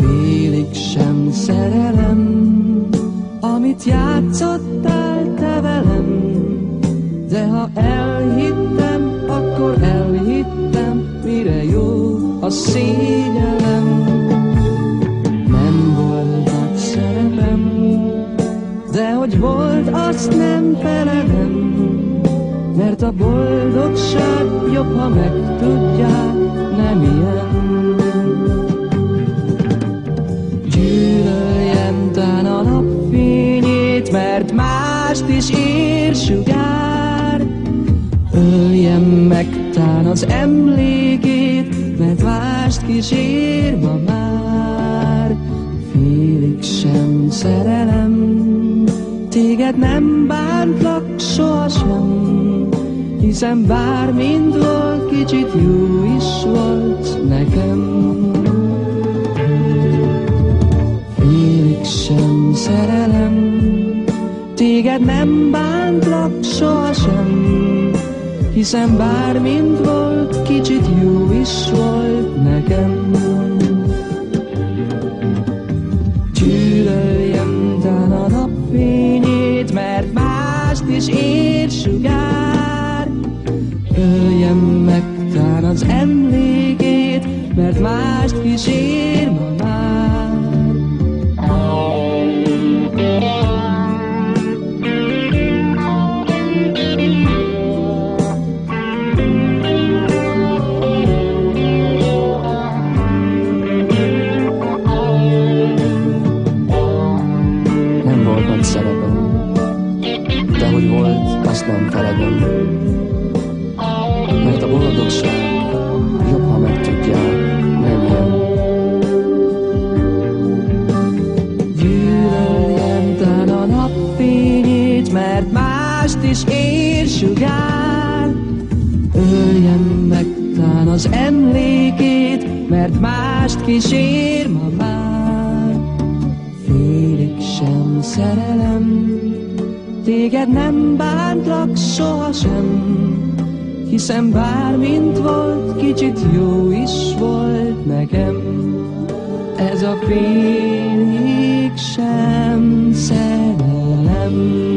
Félig sem szerelem, amit játszottál te velem, de ha elhittem, akkor elhittem, mire jó a szégyellem. Nem volt szerelem, de hogy volt, azt nem felelem, mert a boldogság jobb, ha megtudják, nem ilyen. Gyűlöljem tán a napfényét, mert mást is ér sugár. Öljem meg tán az emlékét, mert vást kísér ma már. Félig sem szerelem, téged nem bántlak sohasem, hiszen bár mind volt, kicsit jó is volt nekem. Félig sem szerelem, téged nem bántlak sohasem, hiszen bár mind volt, kicsit jó is volt nekem. Gyűlöljem tán a napfényét, mert mást is ér sugár. Öljem meg tán az emlékét, mert mást kísér ma már. Nem feledem, mert a boldogság jobb, ha megtudják, nem én. Gyűlöljem tán a napfényét, mert mást is ér sugár. Öljem meg tán az emlékét, mert mást kísér ma már. Félig sem szerelem, téged nem bántlak sohasem, hiszen bár mint volt, kicsit jó is volt nekem. Ez a félig sem szerelem.